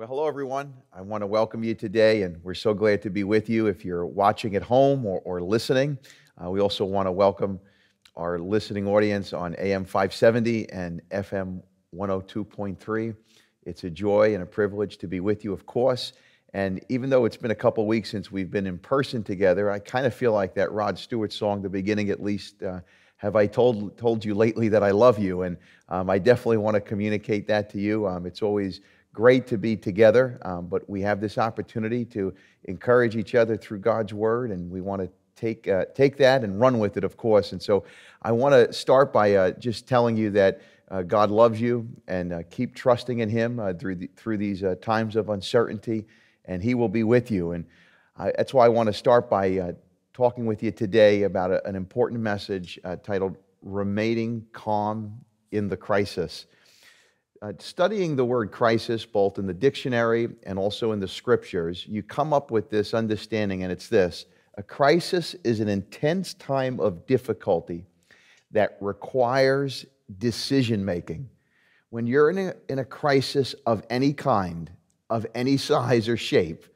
Well, hello, everyone. I want to welcome you today, and we're so glad to be with you if you're watching at home or listening. We also want to welcome our listening audience on AM570 and FM102.3. It's a joy and a privilege to be with you, of course. And even though it's been a couple weeks since we've been in person together, I kind of feel like that Rod Stewart song, the beginning at least, have I told you lately that I love you? And I definitely want to communicate that to you. It's always great to be together, but we have this opportunity to encourage each other through God's Word, and we want to take that and run with it, of course. And so I want to start by just telling you that God loves you, and keep trusting in Him through these times of uncertainty, and He will be with you. And that's why I want to start by talking with you today about an important message titled, Remaining Calm in the Crisis. Studying the word crisis, both in the dictionary and also in the scriptures, you come up with this understanding, and it's this. A crisis is an intense time of difficulty that requires decision-making. When you're in a crisis of any kind, of any size or shape,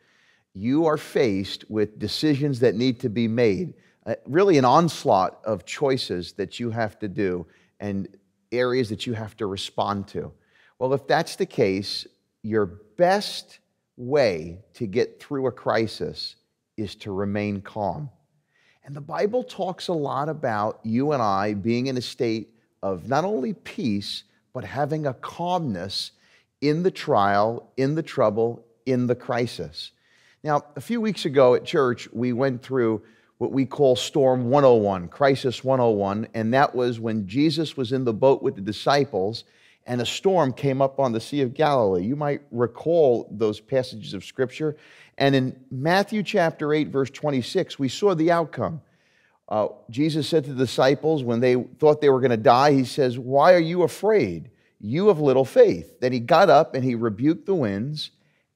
you are faced with decisions that need to be made, really an onslaught of choices that you have to do and areas that you have to respond to. Well, if that's the case, your best way to get through a crisis is to remain calm. And the Bible talks a lot about you and I being in a state of not only peace, but having a calmness in the trial, in the trouble, in the crisis. Now, a few weeks ago at church, we went through what we call Storm 101, Crisis 101, and that was when Jesus was in the boat with the disciples, and a storm came up on the Sea of Galilee. You might recall those passages of Scripture. And in Matthew chapter 8, verse 26, we saw the outcome. Jesus said to the disciples when they thought they were going to die, He says, "Why are you afraid? You have little faith." Then He got up and He rebuked the winds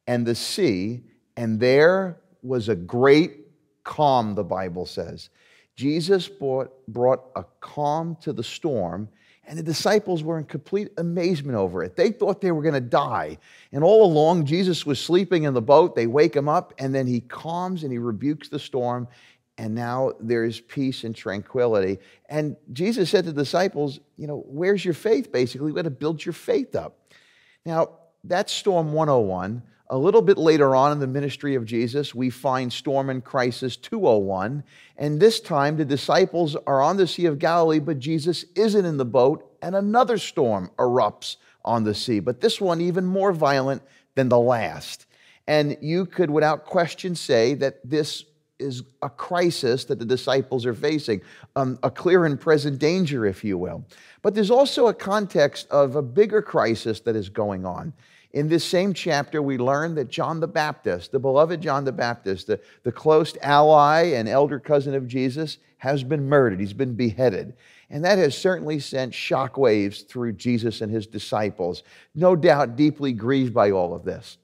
and the sea, and there was a great calm, the Bible says. Jesus brought a calm to the storm, and the disciples were in complete amazement over it. They thought they were going to die. And all along, Jesus was sleeping in the boat. They wake Him up, and then He calms and He rebukes the storm. And now there's peace and tranquility. And Jesus said to the disciples, you know, where's your faith, basically? We've got to build your faith up. Now, that's Storm 101. A little bit later on in the ministry of Jesus, we find Storm and Crisis 201, and this time the disciples are on the Sea of Galilee, but Jesus isn't in the boat, and another storm erupts on the sea, but this one even more violent than the last. And you could, without question, say that this is a crisis that the disciples are facing, a clear and present danger, if you will. But there's also a context of a bigger crisis that is going on. In this same chapter, we learn that John the Baptist, the beloved John the Baptist, the close ally and elder cousin of Jesus, has been murdered. He's been beheaded. And that has certainly sent shockwaves through Jesus and His disciples, no doubt deeply grieved by all of this.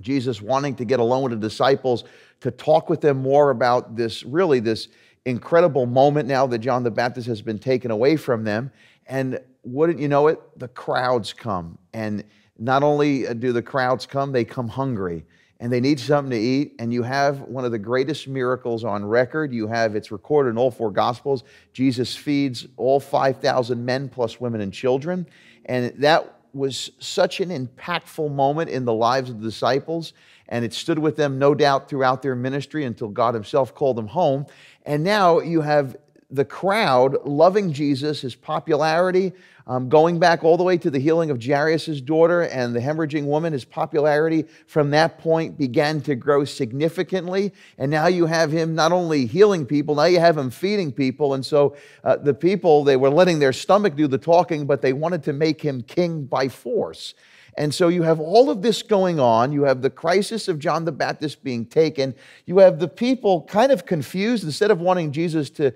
Jesus wanting to get alone with the disciples to talk with them more about this, really this incredible moment now that John the Baptist has been taken away from them. And wouldn't you know it, the crowds come, and not only do the crowds come, they come hungry, and they need something to eat, and you have one of the greatest miracles on record. You have, it's recorded in all four Gospels, Jesus feeds all 5,000 men plus women and children, and that was such an impactful moment in the lives of the disciples, and it stood with them, no doubt, throughout their ministry until God Himself called them home. And now you have the crowd loving Jesus, His popularity, going back all the way to the healing of Jairus' daughter and the hemorrhaging woman. His popularity from that point began to grow significantly. And now you have Him not only healing people, now you have Him feeding people. And so the people, they were letting their stomach do the talking, but they wanted to make Him king by force. And so you have all of this going on. You have the crisis of John the Baptist being taken. You have the people kind of confused. Instead of wanting Jesus to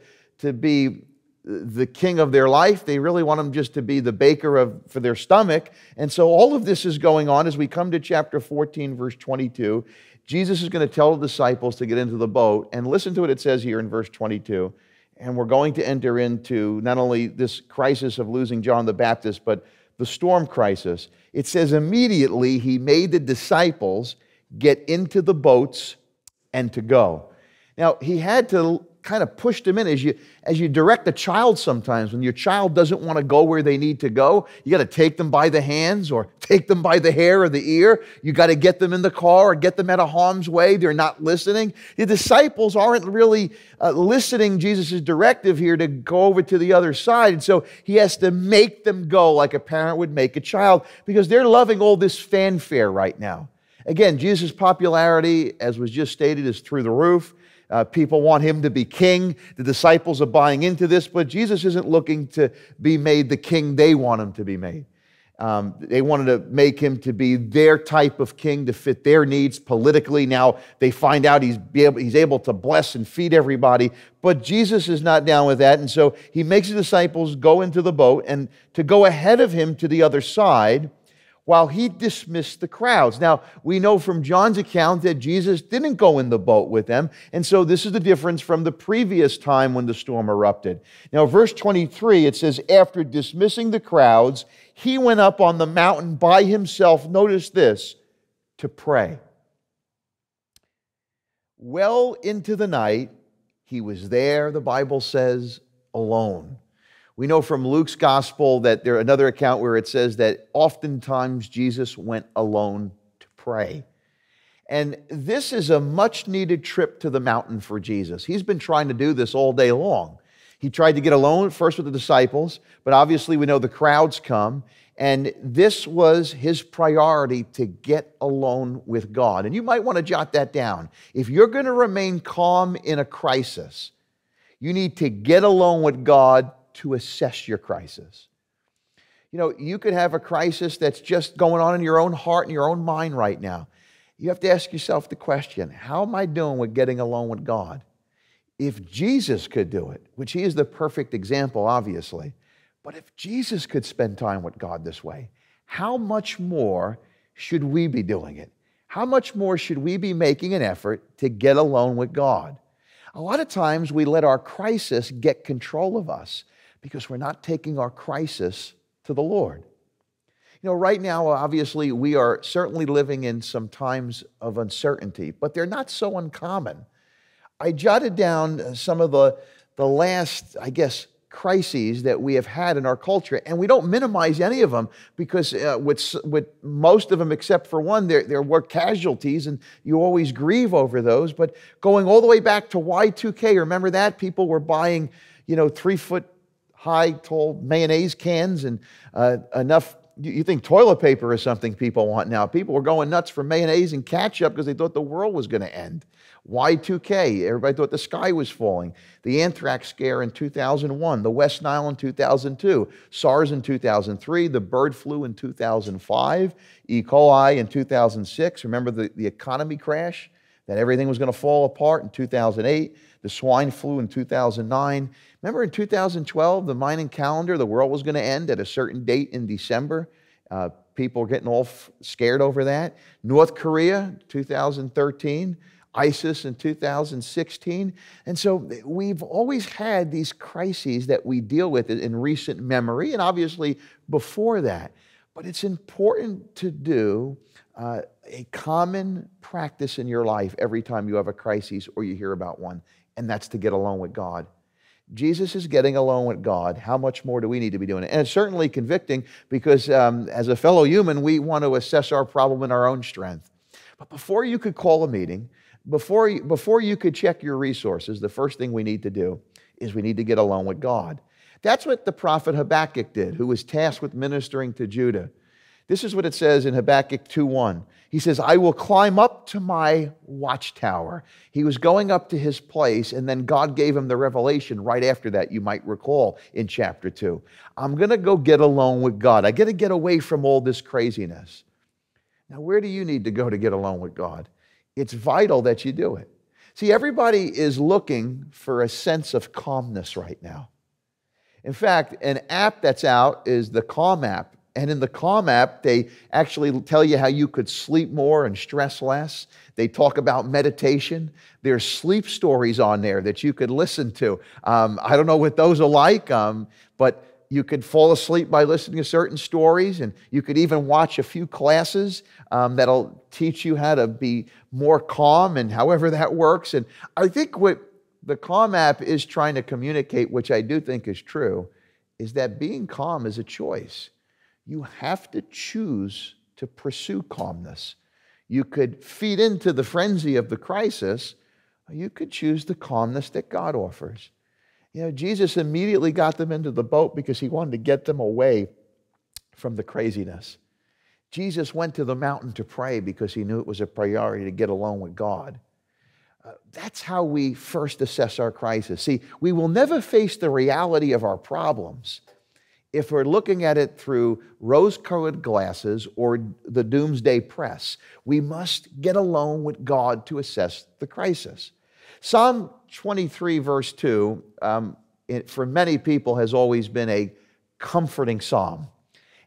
be the king of their life, they really want Him just to be the baker for their stomach. And so all of this is going on. As we come to chapter 14, verse 22, Jesus is going to tell the disciples to get into the boat, and listen to what it says here in verse 22. And we're going to enter into not only this crisis of losing John the Baptist, but the storm crisis, it says immediately he made the disciples get into the boats and to go. Now, he had to kind of push them in. As you direct a child sometimes, when your child doesn't want to go where they need to go, you got to take them by the hands or take them by the hair or the ear. You got to get them in the car or get them out of harm's way. They're not listening. The disciples aren't really listening Jesus' directive here to go over to the other side. And so he has to make them go like a parent would make a child, because they're loving all this fanfare right now. Again, Jesus' popularity, as was just stated, is through the roof. People want him to be king. The disciples are buying into this, but Jesus isn't looking to be made the king they want him to be made. They wanted to make him to be their type of king to fit their needs politically. Now they find out he's able to bless and feed everybody, but Jesus is not down with that. And so he makes his disciples go into the boat and to go ahead of him to the other side, while he dismissed the crowds. Now, we know from John's account that Jesus didn't go in the boat with them, and so this is the difference from the previous time when the storm erupted. Now, verse 23, it says, after dismissing the crowds, he went up on the mountain by himself, notice this, to pray. Well into the night, he was there, the Bible says, alone. We know from Luke's gospel that there's another account where it says that oftentimes Jesus went alone to pray. And this is a much-needed trip to the mountain for Jesus. He's been trying to do this all day long. He tried to get alone first with the disciples, but obviously we know the crowds come, and this was his priority, to get alone with God. And you might want to jot that down. If you're going to remain calm in a crisis, you need to get alone with God to assess your crisis. You know, you could have a crisis that's just going on in your own heart and your own mind right now. You have to ask yourself the question, how am I doing with getting alone with God? If Jesus could do it, which he is the perfect example, obviously, but if Jesus could spend time with God this way, how much more should we be doing it? How much more should we be making an effort to get alone with God? A lot of times we let our crisis get control of us, because we're not taking our crisis to the Lord. You know, right now, obviously, we are certainly living in some times of uncertainty, but they're not so uncommon. I jotted down some of the last, I guess, crises that we have had in our culture, and we don't minimize any of them, because with most of them, except for one, there were casualties, and you always grieve over those. But going all the way back to Y2K, remember that? People were buying, you know, 3-foot high, tall mayonnaise cans and enough, you think toilet paper is something people want now. People were going nuts for mayonnaise and ketchup because they thought the world was going to end. Y2K, everybody thought the sky was falling. The anthrax scare in 2001, the West Nile in 2002, SARS in 2003, the bird flu in 2005, E. coli in 2006. Remember the economy crash, that everything was going to fall apart in 2008. The swine flu in 2009. Remember in 2012, the Mayan calendar, the world was going to end at a certain date in December. People are getting all scared over that. North Korea, 2013. ISIS in 2016. And so we've always had these crises that we deal with in recent memory, and obviously before that. But it's important to do a common practice in your life every time you have a crisis or you hear about one. And that's to get alone with God. Jesus is getting alone with God. How much more do we need to be doing it? And it's certainly convicting, because as a fellow human, we want to assess our problem in our own strength. But before you could call a meeting, before you could check your resources, the first thing we need to do is we need to get alone with God. That's what the prophet Habakkuk did, who was tasked with ministering to Judah. This is what it says in Habakkuk 2:1. He says, I will climb up to my watchtower. He was going up to his place, and then God gave him the revelation right after that, you might recall, in chapter 2. I'm going to go get alone with God. I got to get away from all this craziness. Now, where do you need to go to get alone with God? It's vital that you do it. See, everybody is looking for a sense of calmness right now. In fact, an app that's out is the Calm app. And in the Calm app, they actually tell you how you could sleep more and stress less. They talk about meditation. There's sleep stories on there that you could listen to. I don't know what those are like, but You could fall asleep by listening to certain stories, and you could even watch a few classes that'll teach you how to be more calm and however that works. And I think what the Calm app is trying to communicate, which I do think is true, is that being calm is a choice. You have to choose to pursue calmness. You could feed into the frenzy of the crisis, or you could choose the calmness that God offers. You know, Jesus immediately got them into the boat because he wanted to get them away from the craziness. Jesus went to the mountain to pray because he knew it was a priority to get alone with God. That's how we first assess our crisis. See, we will never face the reality of our problems if we're looking at it through rose-colored glasses or the doomsday press. We must get alone with God to assess the crisis. Psalm 23, verse 2, for many people has always been a comforting psalm.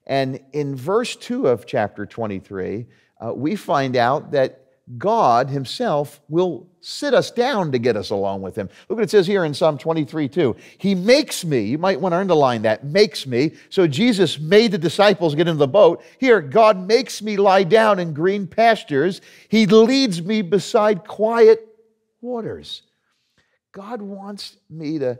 And in verse 2 of chapter 23, we find out that God himself will sit us down to get us alone with him. Look what it says here in Psalm 23, 2. He makes me, you might want to underline that, makes me. So Jesus made the disciples get in the boat. Here, God makes me lie down in green pastures. He leads me beside quiet waters. God wants me to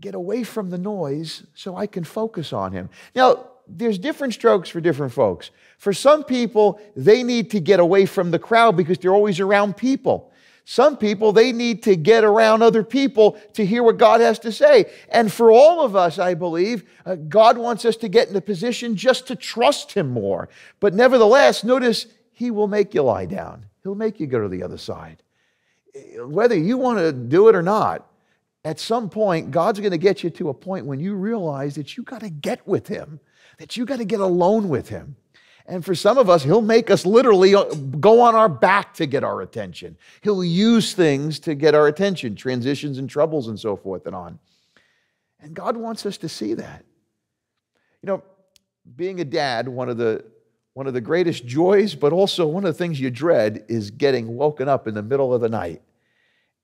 get away from the noise so I can focus on him. Now, there's different strokes for different folks. For some people, they need to get away from the crowd because they're always around people. Some people, they need to get around other people to hear what God has to say. And for all of us, I believe, God wants us to get in a position just to trust him more. But nevertheless, notice, he will make you lie down. He'll make you go to the other side. Whether you want to do it or not, at some point, God's going to get you to a point when you realize that you got to get with him, that you got to get alone with him. And for some of us, he'll make us literally go on our back to get our attention. He'll use things to get our attention, transitions and troubles and so forth and on. And God wants us to see that. You know, being a dad, one of the greatest joys, but also one of the things you dread is getting woken up in the middle of the night.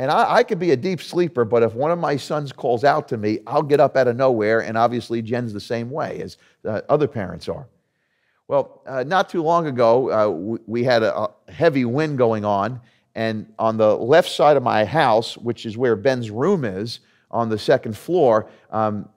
And I could be a deep sleeper, but if one of my sons calls out to me, I'll get up out of nowhere, and obviously Jen's the same way as other parents are. Well, not too long ago, we had a heavy wind going on, and on the left side of my house, which is where Ben's room is, on the second floor,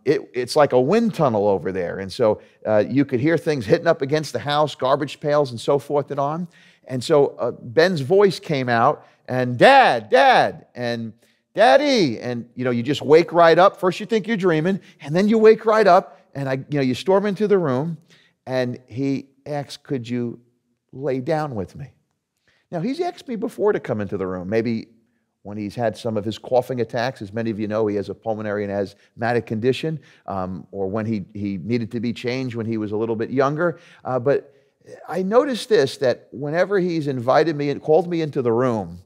it's like a wind tunnel over there. And so you could hear things hitting up against the house, garbage pails and so forth and on. And so Ben's voice came out, and Dad, Dad, and Daddy. And, you know, you just wake right up. First you think you're dreaming, and then you wake right up, and you storm into the room, and he asks, could you lay down with me? Now, he's asked me before to come into the room, maybe when he's had some of his coughing attacks. As many of you know, he has a pulmonary and asthmatic condition, or when he needed to be changed when he was a little bit younger. But I noticed this, that whenever he's invited me and called me into the room,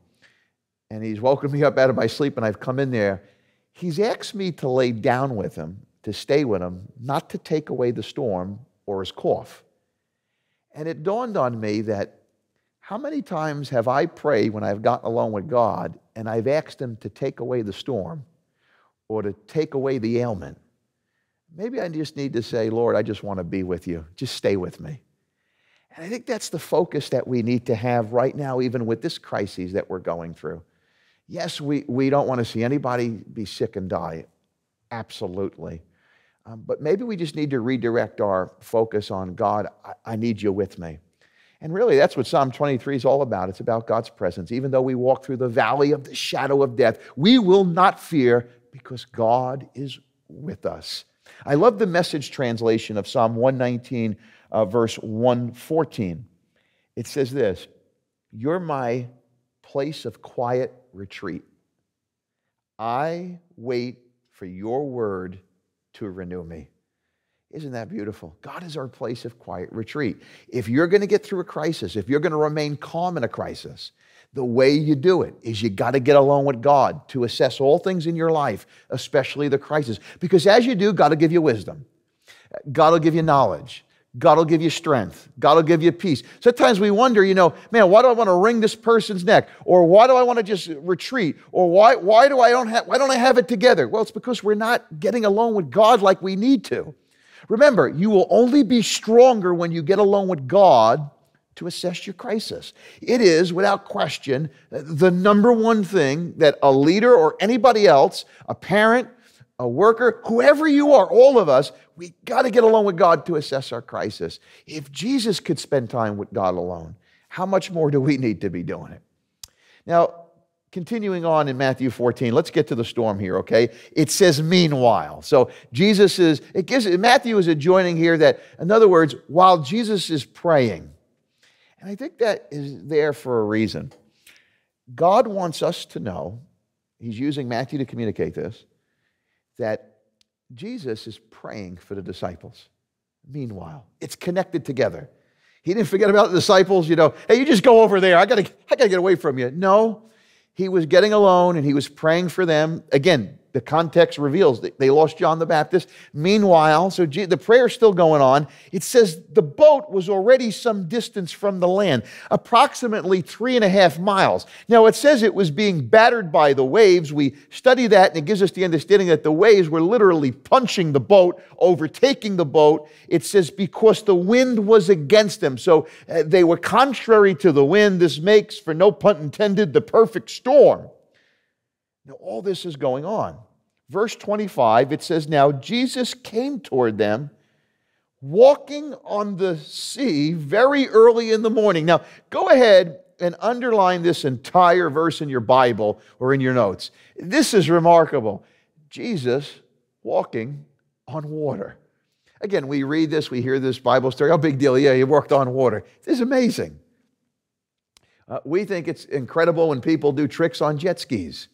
and he's woken me up out of my sleep and I've come in there, he's asked me to lay down with him, to stay with him, not to take away the storm or his cough. And it dawned on me that how many times have I prayed when I've gotten alone with God and I've asked him to take away the storm or to take away the ailment? Maybe I just need to say, Lord, I just want to be with you. Just stay with me. And I think that's the focus that we need to have right now, even with this crisis that we're going through. Yes, we don't want to see anybody be sick and die. Absolutely. But maybe we just need to redirect our focus on God. I need you with me. And really, that's what Psalm 23 is all about. It's about God's presence. Even though we walk through the valley of the shadow of death, we will not fear because God is with us. I love the Message translation of Psalm 119, verse 114. It says this, "You're my place of quiet retreat. I wait for your word to renew me." Isn't that beautiful? God is our place of quiet retreat. If you're going to get through a crisis, if you're going to remain calm in a crisis, the way you do it is you got to get alone with God to assess all things in your life, especially the crisis. Because as you do, God will give you wisdom. God will give you knowledge. God will give you strength. God will give you peace. Sometimes we wonder, you know, man, why do I want to wring this person's neck? Or why do I want to just retreat? Or why don't I have it together? Well, it's because we're not getting alone with God like we need to. Remember, you will only be stronger when you get alone with God to assess your crisis. It is, without question, the number one thing that a leader or anybody else, a parent, a worker, whoever you are, all of us, we got to get alone with God to assess our crisis. If Jesus could spend time with God alone, how much more do we need to be doing it? Now, continuing on in Matthew 14, let's get to the storm here, okay? It says, meanwhile. So Jesus is, Matthew is adjoining here that, in other words, while Jesus is praying, and I think that is there for a reason. God wants us to know, he's using Matthew to communicate this, that Jesus is praying for the disciples. Meanwhile, it's connected together. He didn't forget about the disciples, you know, hey, you just go over there, I gotta get away from you. No. He was getting alone and he was praying for them. Again, the context reveals that they lost John the Baptist. Meanwhile, so the prayer's still going on. It says the boat was already some distance from the land, approximately 3.5 miles. Now, it says it was being battered by the waves. We study that and it gives us the understanding that the waves were literally punching the boat, overtaking the boat. It says because the wind was against them. So they were contrary to the wind. This makes, for no pun intended, the perfect storm. Now, all this is going on. Verse 25, it says, now Jesus came toward them, walking on the sea very early in the morning. Now, go ahead and underline this entire verse in your Bible or in your notes. This is remarkable. Jesus walking on water. Again, we read this, we hear this Bible story. Oh, big deal, yeah, he walked on water. This is amazing. We think it's incredible when people do tricks on jet skis.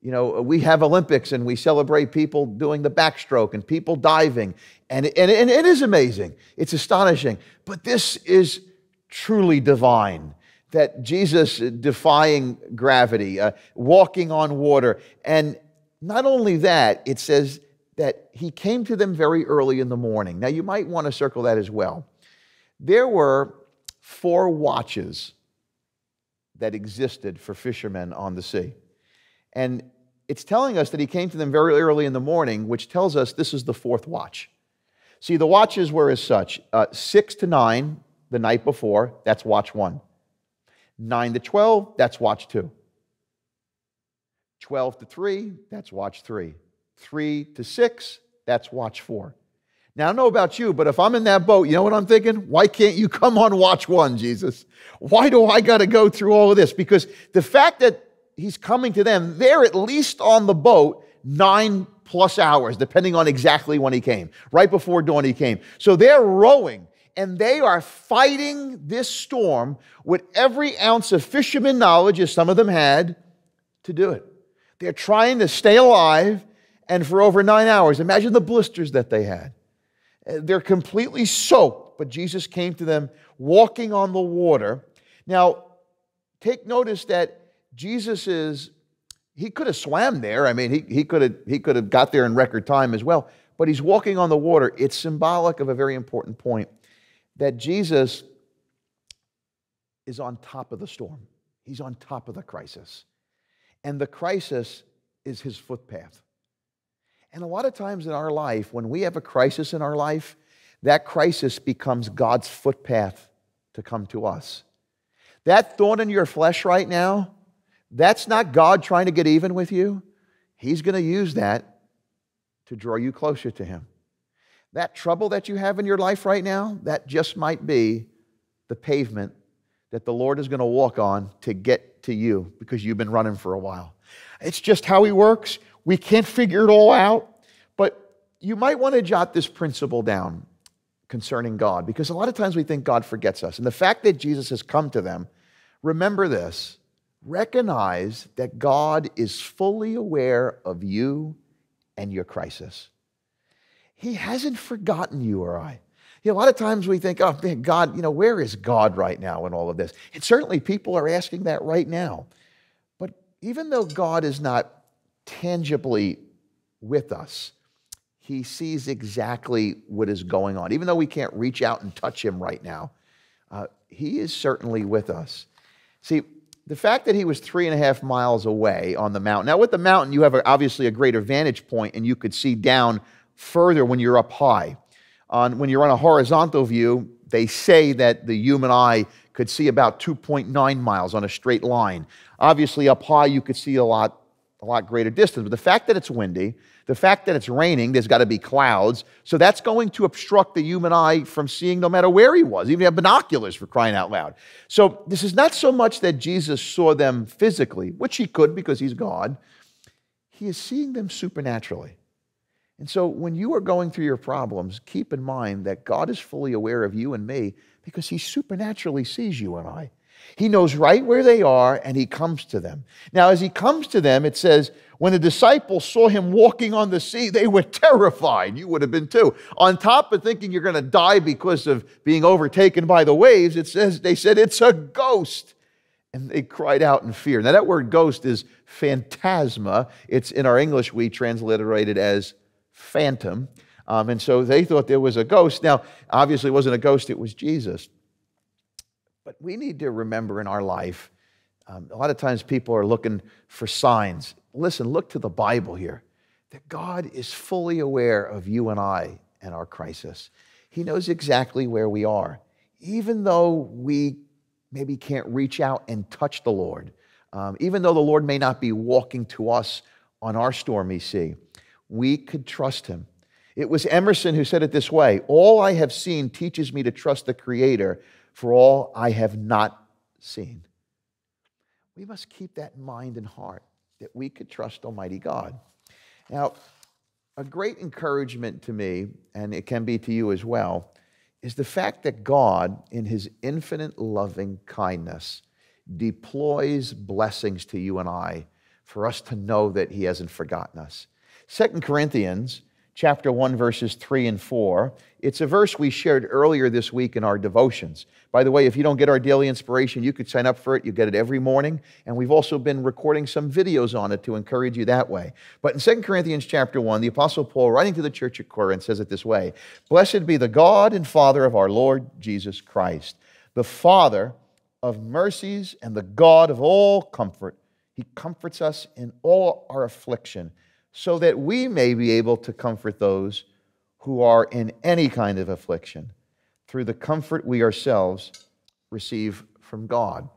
You know, we have Olympics and we celebrate people doing the backstroke and people diving. And it is amazing. It's astonishing. But this is truly divine, that Jesus defying gravity, walking on water. And not only that, it says that he came to them very early in the morning. Now, you might want to circle that as well. There were 4 watches that existed for fishermen on the sea. And it's telling us that he came to them very early in the morning, which tells us this is the 4th watch. See, the watches were as such. 6 to 9 the night before, that's watch 1. 9 to 12, that's watch 2. 12 to 3, that's watch 3. 3 to 6, that's watch 4. Now, I don't know about you, but if I'm in that boat, you know what I'm thinking? Why can't you come on watch 1, Jesus? Why do I got to go through all of this? Because the fact that he's coming to them, they're at least on the boat 9+ hours, depending on exactly when he came. Right before dawn he came. So they're rowing, and they are fighting this storm with every ounce of fisherman knowledge, as some of them had, to do it. They're trying to stay alive, and for over 9 hours. Imagine the blisters that they had. They're completely soaked, but Jesus came to them walking on the water. Now, take notice that Jesus is, he could have swam there. I mean, he could have got there in record time as well, but he's walking on the water. It's symbolic of a very important point, that Jesus is on top of the storm. He's on top of the crisis. And the crisis is his footpath. And a lot of times in our life, when we have a crisis in our life, that crisis becomes God's footpath to come to us. That thorn in your flesh right now, that's not God trying to get even with you. He's going to use that to draw you closer to him. That trouble that you have in your life right now, that just might be the pavement that the Lord is going to walk on to get to you, because you've been running for a while. It's just how he works. We can't figure it all out, but you might want to jot this principle down concerning God, because a lot of times we think God forgets us. And the fact that Jesus has come to them, remember this. Recognize that God is fully aware of you and your crisis. He hasn't forgotten you or I. You know, a lot of times we think, oh, man, God, you know, where is God right now in all of this? And certainly people are asking that right now. But even though God is not tangibly with us, he sees exactly what is going on. Even though we can't reach out and touch him right now, he is certainly with us. See, the fact that he was 3.5 miles away on the mountain. Now, with the mountain, you have obviously a greater vantage point, and you could see down further when you're up high. When you're on a horizontal view, they say that the human eye could see about 2.9 miles on a straight line. Obviously, up high, you could see a lot greater distance. But the fact that it's windy, the fact that it's raining, there's got to be clouds. So that's going to obstruct the human eye from seeing no matter where he was, even if he had binoculars, for crying out loud. So this is not so much that Jesus saw them physically, which he could because he's God. He is seeing them supernaturally. And so when you are going through your problems, keep in mind that God is fully aware of you and me because he supernaturally sees you and I. He knows right where they are, and he comes to them. Now, as he comes to them, it says, when the disciples saw him walking on the sea, they were terrified. You would have been too. On top of thinking you're going to die because of being overtaken by the waves, it says, they said, it's a ghost. And they cried out in fear. Now, that word ghost is phantasma. It's in our English, we transliterate it as phantom. And so they thought there was a ghost. Now, obviously, it wasn't a ghost. It was Jesus. But we need to remember in our life, a lot of times people are looking for signs. Listen, look to the Bible here, that God is fully aware of you and I and our crisis. He knows exactly where we are, even though we maybe can't reach out and touch the Lord, even though the Lord may not be walking to us on our stormy sea. We could trust him. It was Emerson who said it this way, all I have seen teaches me to trust the Creator for all I have not seen. We must keep that in mind and heart, that we could trust Almighty God. Now, a great encouragement to me, and it can be to you as well, is the fact that God, in his infinite loving kindness, deploys blessings to you and I for us to know that he hasn't forgotten us. 2 Corinthians chapter 1, verses 3 and 4. It's a verse we shared earlier this week in our devotions. By the way, if you don't get our daily inspiration, you could sign up for it. You get it every morning. And we've also been recording some videos on it to encourage you that way. But in 2 Corinthians chapter 1, the Apostle Paul, writing to the church at Corinth, says it this way, "Blessed be the God and Father of our Lord Jesus Christ, the Father of mercies and the God of all comfort. He comforts us in all our affliction, so that we may be able to comfort those who are in any kind of affliction through the comfort we ourselves receive from God."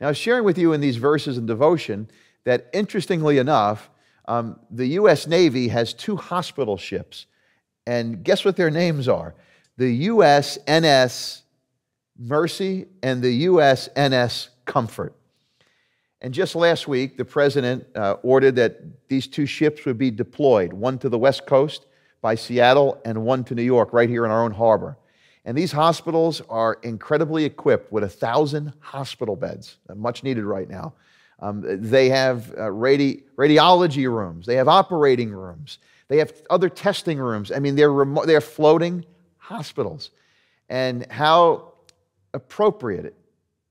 Now, I was sharing with you in these verses in devotion that, interestingly enough, the U.S. Navy has two hospital ships. And guess what their names are? The USNS Mercy and the USNS Comfort. And just last week, the president ordered that these two ships would be deployed, one to the West Coast by Seattle and one to New York, right here in our own harbor. And these hospitals are incredibly equipped with 1,000 hospital beds, much needed right now. They have radiology rooms. They have operating rooms. They have other testing rooms. I mean, they're floating hospitals. And how appropriate it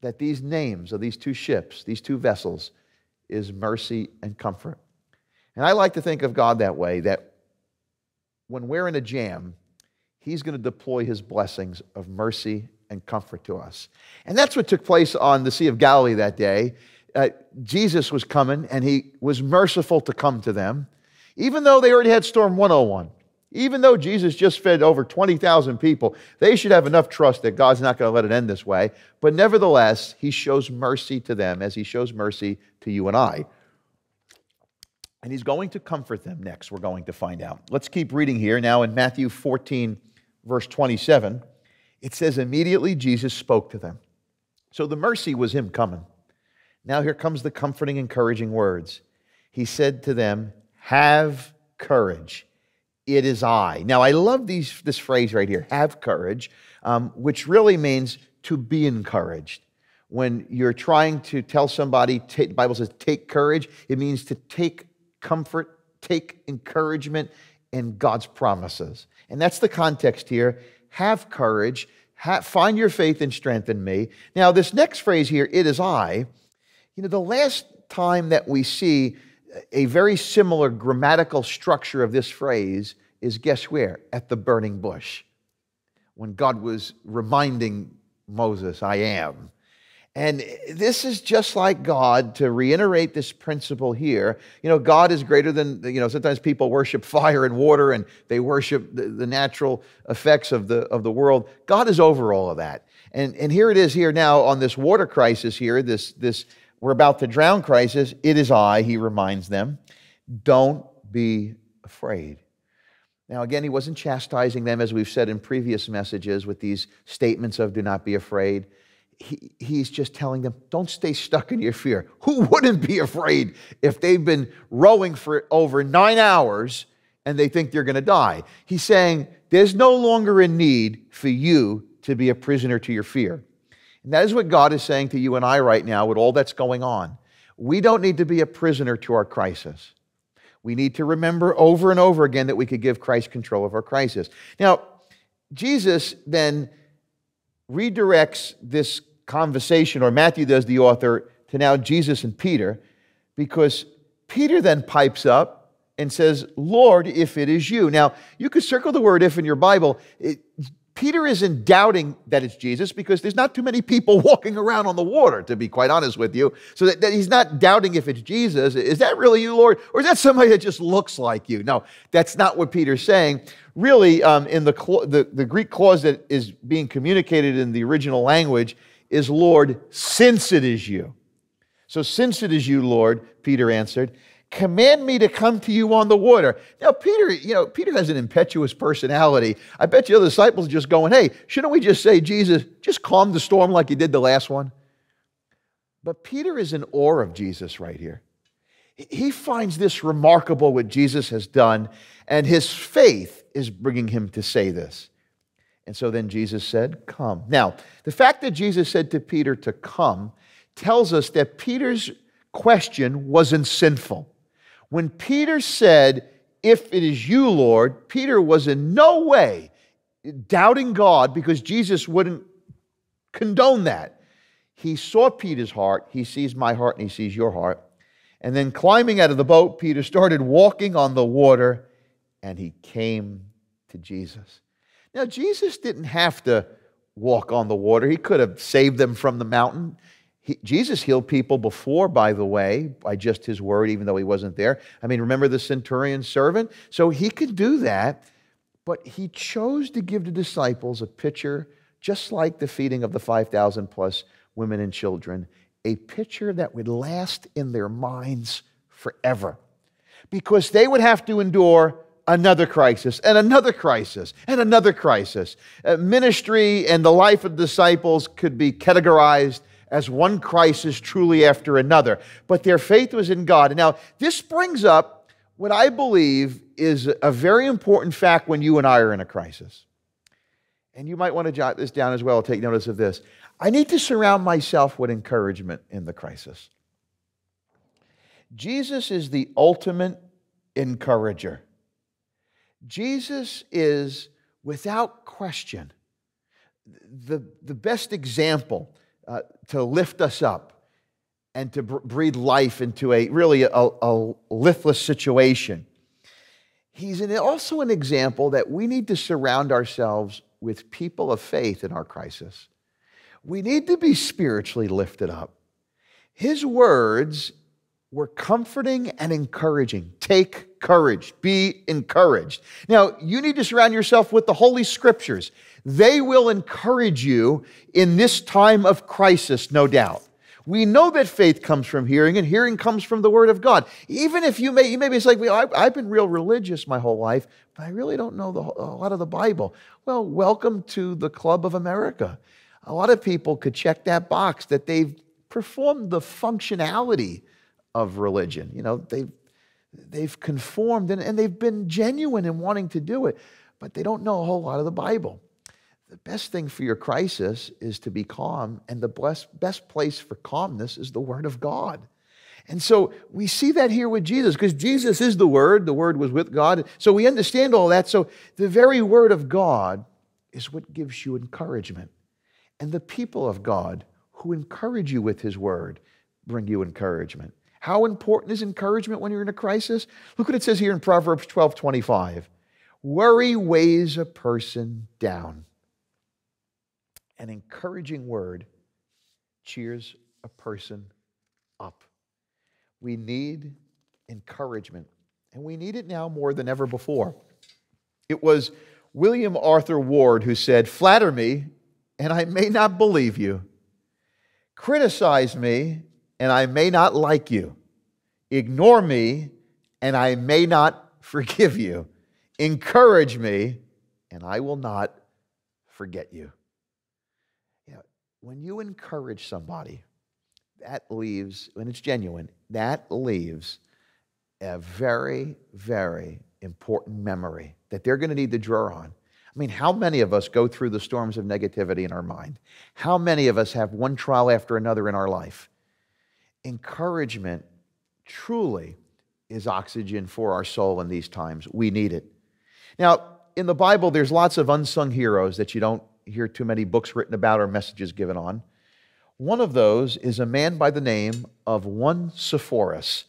that these names of these two ships, these two vessels, is mercy and comfort. And I like to think of God that way, that when we're in a jam, he's going to deploy his blessings of mercy and comfort to us. And that's what took place on the Sea of Galilee that day. Jesus was coming, and he was merciful to come to them, even though they already had Storm 101. Even though Jesus just fed over 20,000 people, they should have enough trust that God's not going to let it end this way. But nevertheless, he shows mercy to them as he shows mercy to you and I. And he's going to comfort them next, we're going to find out. Let's keep reading here now in Matthew 14, verse 27. It says, immediately Jesus spoke to them. So the mercy was him coming. Now here comes the comforting, encouraging words. He said to them, have courage. It is I. Now, I love this phrase right here, have courage, which really means to be encouraged. When you're trying to tell somebody, the Bible says, take courage. It means to take comfort, take encouragement in God's promises. And that's the context here. Have courage. Find your faith and strengthen me. Now, this next phrase here, it is I. You know, the last time that we see a very similar grammatical structure of this phrase is, guess where? At the burning bush, when God was reminding Moses, I am. And this is just like God, to reiterate this principle here. You know, God is greater than, you know, sometimes people worship fire and water and they worship the natural effects of the world. God is over all of that. And here it is here now on this water crisis here, this we're about to drown crisis. It is I, he reminds them. Don't be afraid. Now, again, he wasn't chastising them, as we've said in previous messages, with these statements of do not be afraid. He's just telling them, don't stay stuck in your fear. Who wouldn't be afraid if they've been rowing for over 9 hours and they think they're going to die? He's saying, there's no longer a need for you to be a prisoner to your fear. And that is what God is saying to you and I right now with all that's going on. We don't need to be a prisoner to our crisis. We need to remember over and over again that we could give Christ control of our crisis. Now, Jesus then redirects this conversation, or Matthew does, the author, to now Jesus and Peter, because Peter then pipes up and says, Lord, if it is you. Now, you could circle the word if in your Bible. Peter isn't doubting that it's Jesus, because there's not too many people walking around on the water, to be quite honest with you, so that he's not doubting if it's Jesus. Is that really you, Lord? Or is that somebody that just looks like you? No, that's not what Peter's saying. Really, in the Greek clause that is being communicated in the original language is, Lord, since it is you. So since it is you, Lord, Peter answered, command me to come to you on the water. Now, Peter, you know, Peter has an impetuous personality. I bet you the disciples are just going, hey, shouldn't we just say, Jesus, just calm the storm like you did the last one? But Peter is in awe of Jesus right here. He finds this remarkable, what Jesus has done, and his faith is bringing him to say this. And so then Jesus said, come. Now, the fact that Jesus said to Peter to come tells us that Peter's question wasn't sinful. When Peter said, if it is you, Lord, Peter was in no way doubting God, because Jesus wouldn't condone that. He saw Peter's heart. He sees my heart and he sees your heart. And then climbing out of the boat, Peter started walking on the water and he came to Jesus. Now, Jesus didn't have to walk on the water. He could have saved them from the mountain. Jesus healed people before, by the way, by just his word, even though he wasn't there. I mean, remember the centurion's servant? So he could do that, but he chose to give the disciples a picture, just like the feeding of the 5,000 plus women and children, a picture that would last in their minds forever, because they would have to endure another crisis, and another crisis, and another crisis. Ministry and the life of disciples could be categorized as one crisis truly after another. But their faith was in God. And now, this brings up what I believe is a very important fact when you and I are in a crisis. And you might want to jot this down as well, take notice of this. I need to surround myself with encouragement in the crisis. Jesus is the ultimate encourager. Jesus is, without question, the best example to lift us up and to breathe life into a really a lifeless situation. He's also an example that we need to surround ourselves with people of faith in our crisis. We need to be spiritually lifted up. His words were comforting and encouraging. Take courage, be encouraged. Now, you need to surround yourself with the Holy Scriptures. They will encourage you in this time of crisis, no doubt. We know that faith comes from hearing, and hearing comes from the Word of God. Even if you may be it's like, I've been real religious my whole life, but I really don't know a lot of the Bible. Well, welcome to the Club of America. A lot of people could check that box that they've performed the functionality of religion. You know, they've conformed and they've been genuine in wanting to do it, but they don't know a whole lot of the Bible. The best thing for your crisis is to be calm, and the best place for calmness is the Word of God. And so we see that here with Jesus, because Jesus is the Word was with God, so we understand all that. So the very Word of God is what gives you encouragement. And the people of God who encourage you with His Word bring you encouragement. How important is encouragement when you're in a crisis? Look what it says here in Proverbs 12:25. Worry weighs a person down. An encouraging word cheers a person up. We need encouragement, and we need it now more than ever before. It was William Arthur Ward who said, "Flatter me, and I may not believe you. Criticize me, and I may not like you. Ignore me, and I may not forgive you. Encourage me, and I will not forget you." You know, when you encourage somebody, that leaves, when it's genuine, that leaves a very, very important memory that they're going to need to draw on. I mean, how many of us go through the storms of negativity in our mind? How many of us have one trial after another in our life? Encouragement truly is oxygen for our soul in these times. We need it. Now, in the Bible, there's lots of unsung heroes that you don't hear too many books written about or messages given on. One of those is a man by the name of Onesiphorus.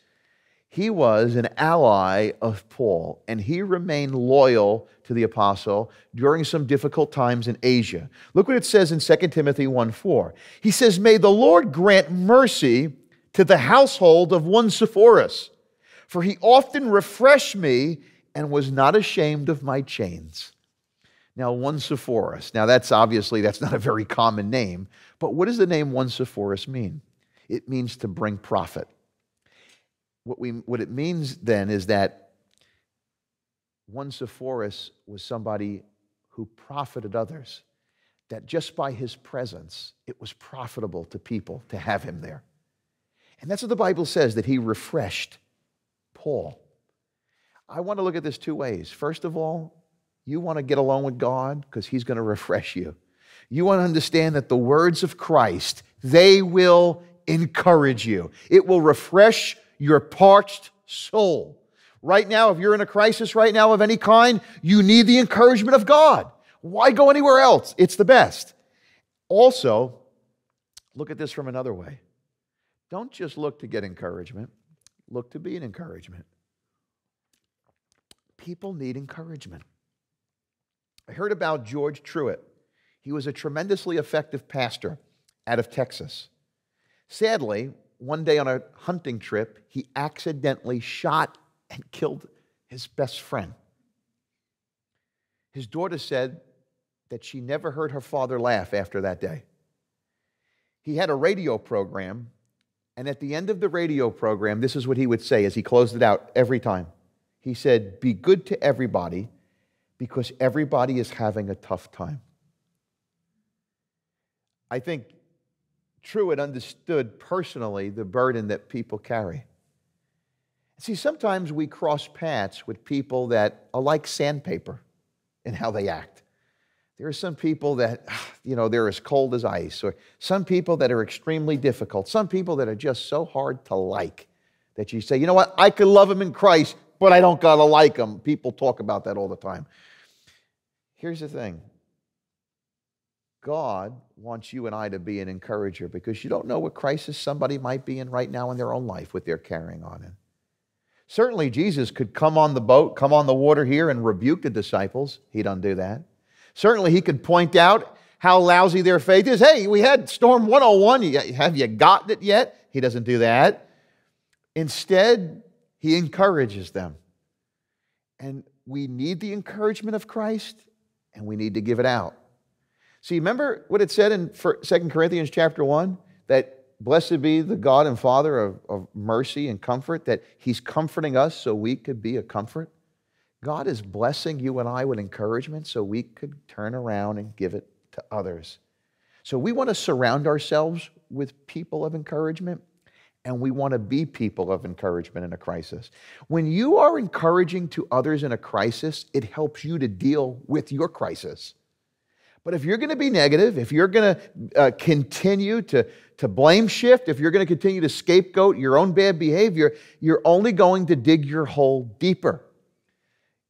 He was an ally of Paul, and he remained loyal to the apostle during some difficult times in Asia. Look what it says in 2 Timothy 1:4. He says, "May the Lord grant mercy to the household of Onesiphorus, for he often refreshed me and was not ashamed of my chains." Now, Onesiphorus. Now, that's not a very common name, but what does the name Onesiphorus mean? It means to bring profit. What it means then is that Onesiphorus was somebody who profited others, that just by his presence, it was profitable to people to have him there. And that's what the Bible says, that he refreshed Paul. I want to look at this two ways. First of all, you want to get along with God because he's going to refresh you. You want to understand that the words of Christ, they will encourage you. It will refresh your parched soul. Right now, if you're in a crisis right now of any kind, you need the encouragement of God. Why go anywhere else? It's the best. Also, look at this from another way. Don't just look to get encouragement. Look to be an encouragement. People need encouragement. I heard about George Truett. He was a tremendously effective pastor out of Texas. Sadly, one day on a hunting trip, he accidentally shot and killed his best friend. His daughter said that she never heard her father laugh after that day. He had a radio program, and at the end of the radio program, this is what he would say as he closed it out every time. He said, "Be good to everybody because everybody is having a tough time." I think Truett understood personally the burden that people carry. See, sometimes we cross paths with people that are like sandpaper in how they act. There are some people that, you know, they're as cold as ice, or some people that are extremely difficult, some people that are just so hard to like that you say, you know what, I could love them in Christ, but I don't gotta like them. People talk about that all the time. Here's the thing. God wants you and I to be an encourager because you don't know what crisis somebody might be in right now in their own life with their carrying on in. Certainly Jesus could come on the boat, come on the water here and rebuke the disciples. He doesn't do that. Certainly he could point out how lousy their faith is. Hey, we had Storm 101. Have you gotten it yet? He doesn't do that. Instead, he encourages them. And we need the encouragement of Christ, and we need to give it out. See, remember what it said in 2 Corinthians chapter 1? That blessed be the God and Father of mercy and comfort, that he's comforting us so we could be a comfort. God is blessing you and I with encouragement so we could turn around and give it to others. So we want to surround ourselves with people of encouragement, and we want to be people of encouragement in a crisis. When you are encouraging to others in a crisis, it helps you to deal with your crisis. But if you're going to be negative, if you're going to continue to blame shift, if you're going to continue to scapegoat your own bad behavior, you're only going to dig your hole deeper.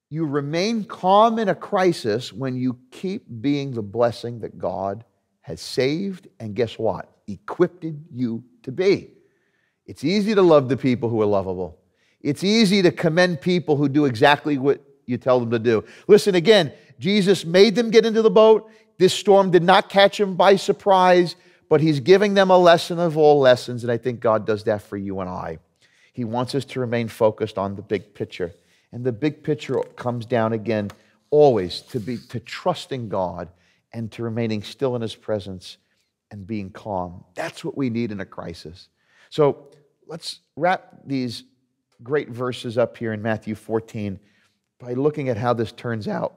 You remain calm in a crisis when you keep being the blessing that God has saved and, guess what, equipped you to be. It's easy to love the people who are lovable. It's easy to commend people who do exactly what you tell them to do. Listen again, Jesus made them get into the boat. This storm did not catch them by surprise, but he's giving them a lesson of all lessons, and I think God does that for you and I. He wants us to remain focused on the big picture. And the big picture comes down again always to trusting God and to remaining still in his presence and being calm. That's what we need in a crisis. So let's wrap these great verses up here in Matthew 14 by looking at how this turns out.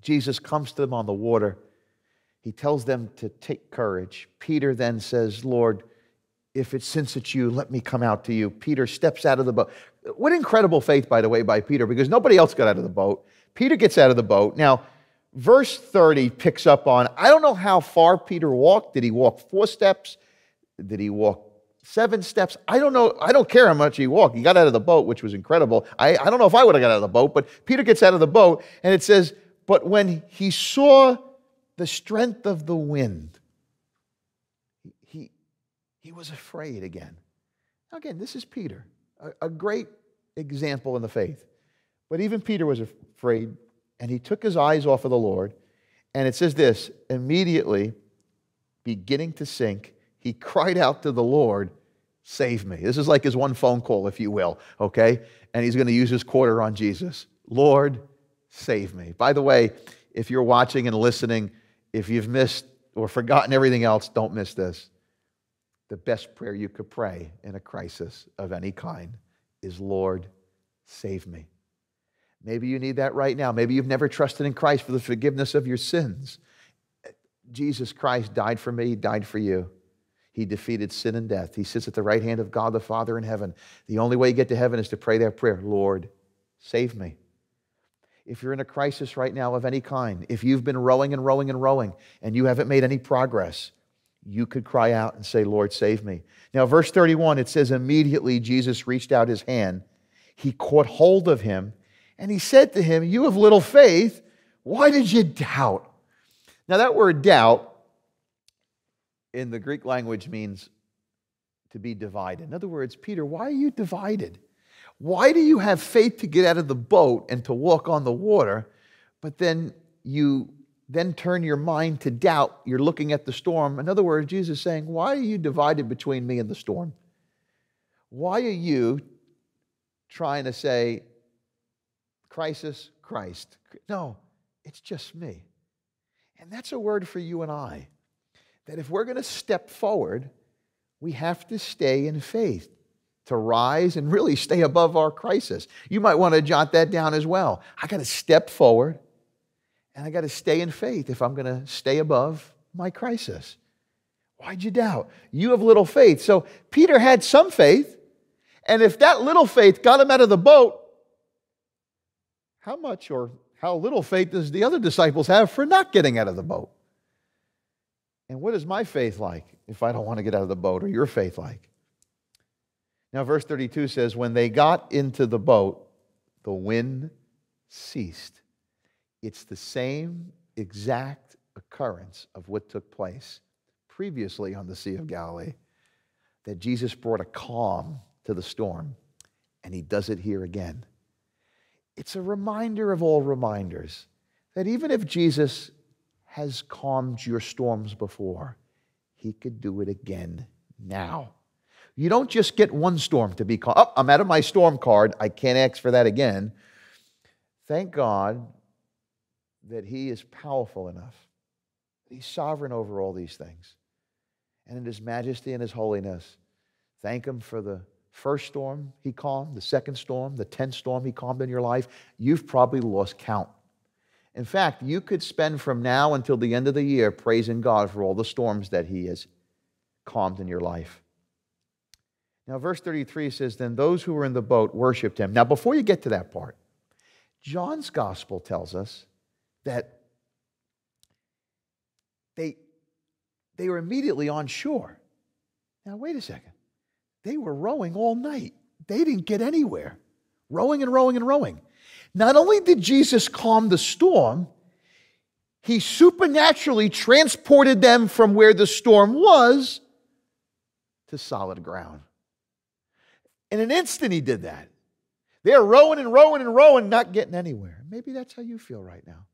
Jesus comes to them on the water. He tells them to take courage. Peter then says, Lord, since it's you, let me come out to you. Peter steps out of the boat. What incredible faith, by the way, by Peter, because nobody else got out of the boat. Peter gets out of the boat. Now, verse 30 picks up on, I don't know how far Peter walked. Did he walk 4 steps? Did he walk 7 steps? I don't know. I don't care how much he walked. He got out of the boat, which was incredible. I don't know if I would have got out of the boat, but Peter gets out of the boat, and it says, but when he saw the strength of the wind, he was afraid again. Now again, this is Peter, a great example in the faith. But even Peter was afraid, and he took his eyes off of the Lord. And it says this, immediately, beginning to sink, he cried out to the Lord, save me. This is like his one phone call, if you will, okay? And he's going to use his quarter on Jesus. Lord, save me. By the way, if you're watching and listening, if you've missed or forgotten everything else, don't miss this. The best prayer you could pray in a crisis of any kind is, Lord, save me. Maybe you need that right now. Maybe you've never trusted in Christ for the forgiveness of your sins. Jesus Christ died for me. He died for you. He defeated sin and death. He sits at the right hand of God the Father in heaven. The only way you get to heaven is to pray that prayer, Lord, save me. If you're in a crisis right now of any kind, if you've been rowing and rowing and rowing and you haven't made any progress, you could cry out and say, Lord, save me. Now, verse 31, it says, immediately Jesus reached out his hand. He caught hold of him, and he said to him, you have little faith. Why did you doubt? Now, that word doubt in the Greek language means to be divided. In other words, Peter, why are you divided? Why do you have faith to get out of the boat and to walk on the water, but then you turn your mind to doubt? You're looking at the storm. In other words, Jesus is saying, why are you divided between me and the storm? Why are you trying to say, crisis, Christ? No, it's just me. And that's a word for you and I, that if we're going to step forward, we have to stay in faith, to rise and really stay above our crisis. You might want to jot that down as well. I got to step forward. And I got to stay in faith if I'm going to stay above my crisis. Why'd you doubt? You have little faith. So Peter had some faith. And if that little faith got him out of the boat, how much or how little faith does the other disciples have for not getting out of the boat? And what is my faith like if I don't want to get out of the boat, or your faith like? Now, verse 32 says, when they got into the boat, the wind ceased. It's the same exact occurrence of what took place previously on the Sea of Galilee, that Jesus brought a calm to the storm, and he does it here again. It's a reminder of all reminders that even if Jesus has calmed your storms before, he could do it again now. You don't just get one storm to be calm. Oh, I'm out of my storm card. I can't ask for that again. Thank God that he is powerful enough. He's sovereign over all these things. And in his majesty and his holiness, thank him for the first storm he calmed, the second storm, the 10th storm he calmed in your life. You've probably lost count. In fact, you could spend from now until the end of the year praising God for all the storms that he has calmed in your life. Now, verse 33 says, then those who were in the boat worshiped him. Now, before you get to that part, John's gospel tells us that they were immediately on shore. Now, wait a second. They were rowing all night. They didn't get anywhere. Rowing and rowing and rowing. Not only did Jesus calm the storm, he supernaturally transported them from where the storm was to solid ground. In an instant, he did that. They're rowing and rowing and rowing, not getting anywhere. Maybe that's how you feel right now.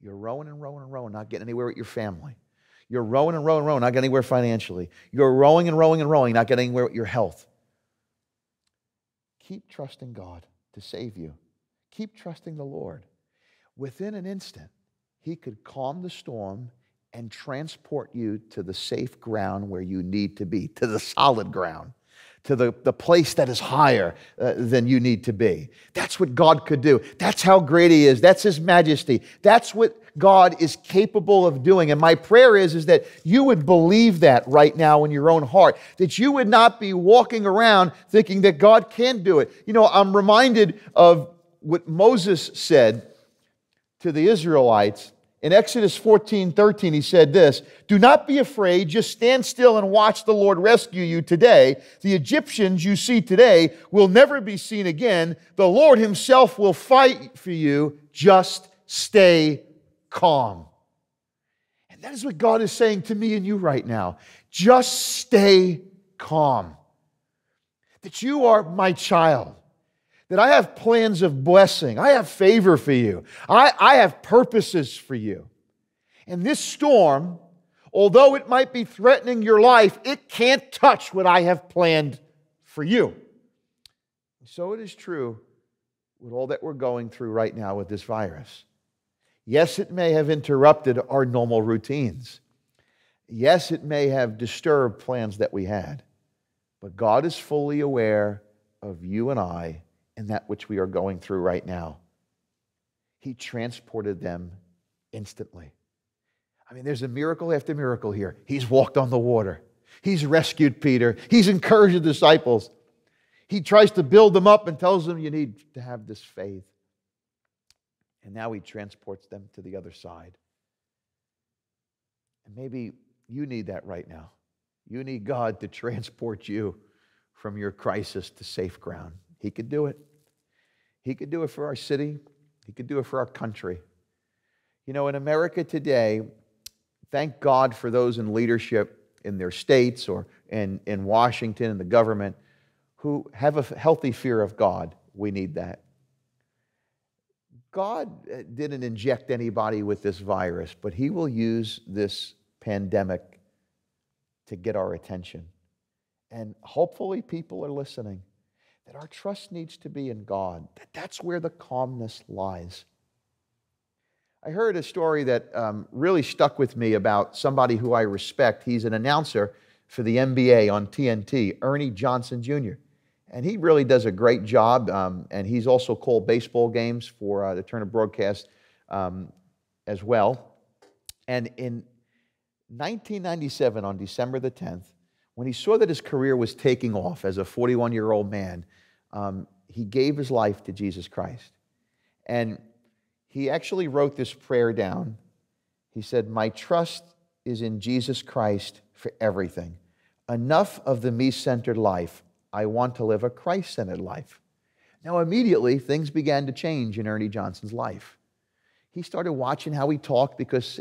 You're rowing and rowing and rowing, not getting anywhere with your family. You're rowing and rowing and rowing, not getting anywhere financially. You're rowing and rowing and rowing, not getting anywhere with your health. Keep trusting God to save you. Keep trusting the Lord. Within an instant, He could calm the storm and transport you to the safe ground where you need to be, to the solid ground, to the place that is higher than you need to be. That's what God could do. That's how great He is. That's His majesty. That's what God is capable of doing. And my prayer is that you would believe that right now in your own heart, that you would not be walking around thinking that God can do it. You know, I'm reminded of what Moses said to the Israelites. In Exodus 14:13, he said this, "Do not be afraid, just stand still and watch the Lord rescue you today. The Egyptians you see today will never be seen again. The Lord Himself will fight for you. Just stay calm." And that is what God is saying to me and you right now. Just stay calm. That you are my child. That I have plans of blessing. I have favor for you. I have purposes for you. And this storm, although it might be threatening your life, it can't touch what I have planned for you. And so it is true with all that we're going through right now with this virus. Yes, it may have interrupted our normal routines. Yes, it may have disturbed plans that we had. But God is fully aware of you and I and that which we are going through right now. He transported them instantly. I mean, there's a miracle after miracle here. He's walked on the water. He's rescued Peter. He's encouraged the disciples. He tries to build them up and tells them you need to have this faith. And now He transports them to the other side. And maybe you need that right now. You need God to transport you from your crisis to safe ground. He could do it. He could do it for our city. He could do it for our country. You know, in America today, thank God for those in leadership in their states or in Washington and the government who have a healthy fear of God. We need that. God didn't inject anybody with this virus, but He will use this pandemic to get our attention. And hopefully people are listening. That our trust needs to be in God. That's where the calmness lies. I heard a story that really stuck with me about somebody who I respect. He's an announcer for the NBA on TNT, Ernie Johnson, Jr. And he really does a great job. And he's also called baseball games for the Turner Broadcast as well. And in 1997, on December the 10th, when he saw that his career was taking off as a 41-year-old man, he gave his life to Jesus Christ. And he actually wrote this prayer down. He said, "My trust is in Jesus Christ for everything. Enough of the me-centered life. I want to live a Christ-centered life." Now, immediately, things began to change in Ernie Johnson's life. He started watching how he talked because,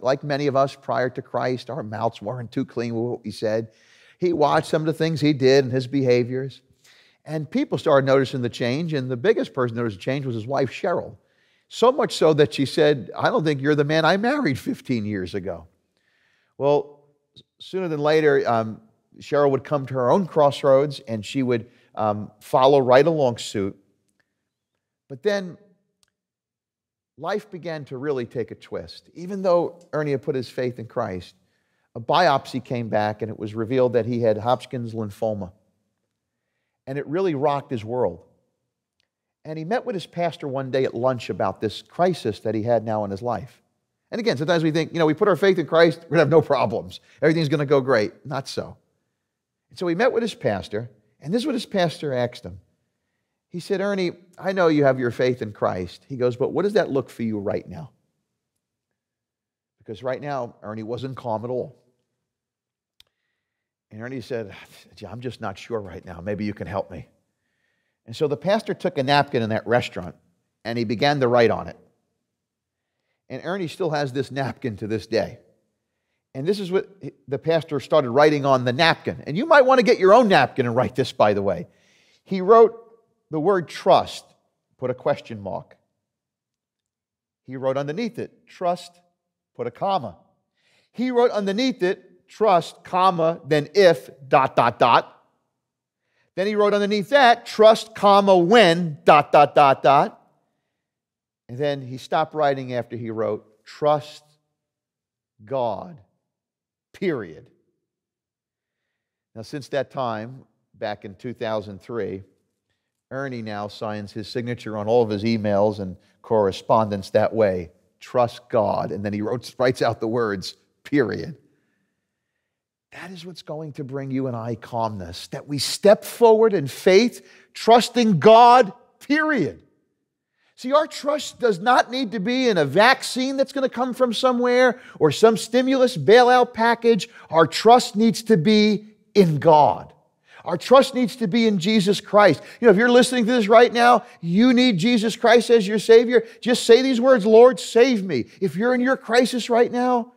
like many of us prior to Christ, our mouths weren't too clean with what we said. He watched some of the things he did and his behaviors. And people started noticing the change, and the biggest person that noticed the change was his wife, Cheryl. So much so that she said, "I don't think you're the man I married 15 years ago." Well, sooner than later, Cheryl would come to her own crossroads, and she would follow right along suit. But then life began to really take a twist. Even though Ernie had put his faith in Christ, a biopsy came back and it was revealed that he had Hodgkin's lymphoma. And it really rocked his world. And he met with his pastor one day at lunch about this crisis that he had now in his life. And again, sometimes we think, you know, we put our faith in Christ, we're going to have no problems. Everything's going to go great. Not so. And so he met with his pastor, and this is what his pastor asked him. He said, "Ernie, I know you have your faith in Christ." He goes, "But what does that look for you right now?" Because right now, Ernie wasn't calm at all. And Ernie said, "I'm just not sure right now. Maybe you can help me." And so the pastor took a napkin in that restaurant, and he began to write on it. And Ernie still has this napkin to this day. And this is what the pastor started writing on the napkin. And you might want to get your own napkin and write this, by the way. He wrote the word trust, put a question mark. He wrote underneath it, trust, put a comma. He wrote underneath it, trust, comma, then if, dot, dot, dot. Then he wrote underneath that, trust, comma, when, dot, dot, dot, dot. And then he stopped writing after he wrote, trust God, period. Now, since that time, back in 2003, Ernie now signs his signature on all of his emails and correspondence that way, trust God. And then he writes out the words, period. That is what's going to bring you and I calmness, that we step forward in faith, trusting God, period. See, our trust does not need to be in a vaccine that's going to come from somewhere or some stimulus bailout package. Our trust needs to be in God. Our trust needs to be in Jesus Christ. You know, if you're listening to this right now, you need Jesus Christ as your Savior. Just say these words, Lord, save me. If you're in your crisis right now,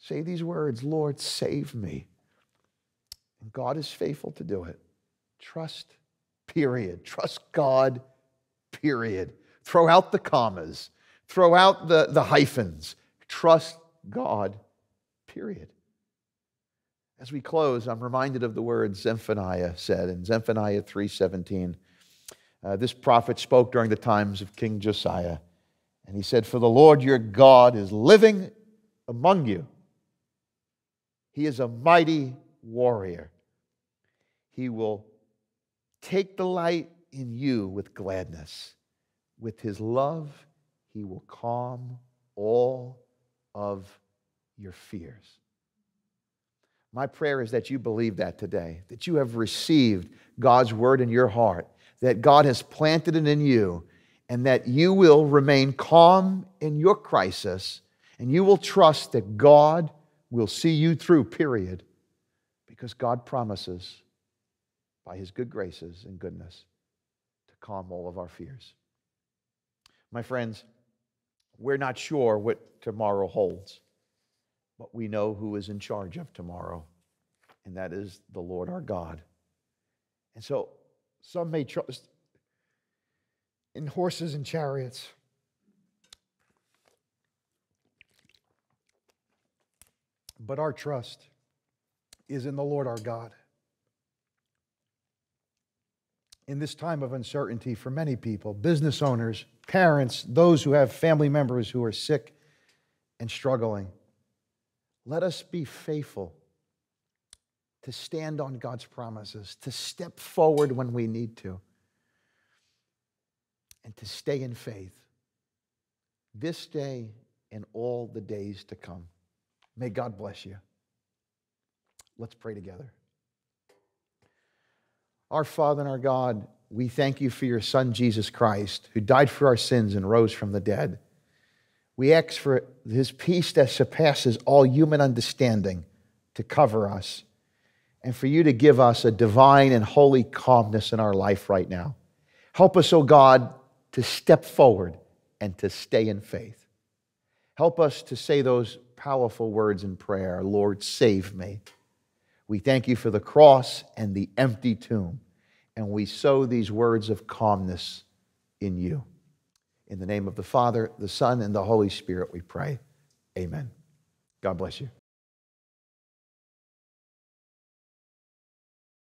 say these words, Lord, save me. And God is faithful to do it. Trust, period. Trust God, period. Throw out the commas. Throw out the hyphens. Trust God, period. As we close, I'm reminded of the words Zephaniah said in Zephaniah 3:17. This prophet spoke during the times of King Josiah. And he said, for the Lord your God is living among you. He is a mighty warrior. He will take delight in you with gladness. With his love, he will calm all of your fears. My prayer is that you believe that today, that you have received God's word in your heart, that God has planted it in you, and that you will remain calm in your crisis, and you will trust that God will see you through, period, because God promises by his good graces and goodness to calm all of our fears. My friends, we're not sure what tomorrow holds. But we know who is in charge of tomorrow, and that is the Lord our God. And so some may trust in horses and chariots. But our trust is in the Lord our God. In this time of uncertainty for many people, business owners, parents, those who have family members who are sick and struggling, let us be faithful to stand on God's promises, to step forward when we need to, and to stay in faith this day and all the days to come. May God bless you. Let's pray together. Our Father and our God, we thank you for your Son, Jesus Christ, who died for our sins and rose from the dead. We ask for his peace that surpasses all human understanding to cover us and for you to give us a divine and holy calmness in our life right now. Help us, O God, to step forward and to stay in faith. Help us to say those powerful words in prayer, Lord, save me. We thank you for the cross and the empty tomb, and we sow these words of calmness in you. In the name of the Father, the Son, and the Holy Spirit, we pray. Amen. God bless you.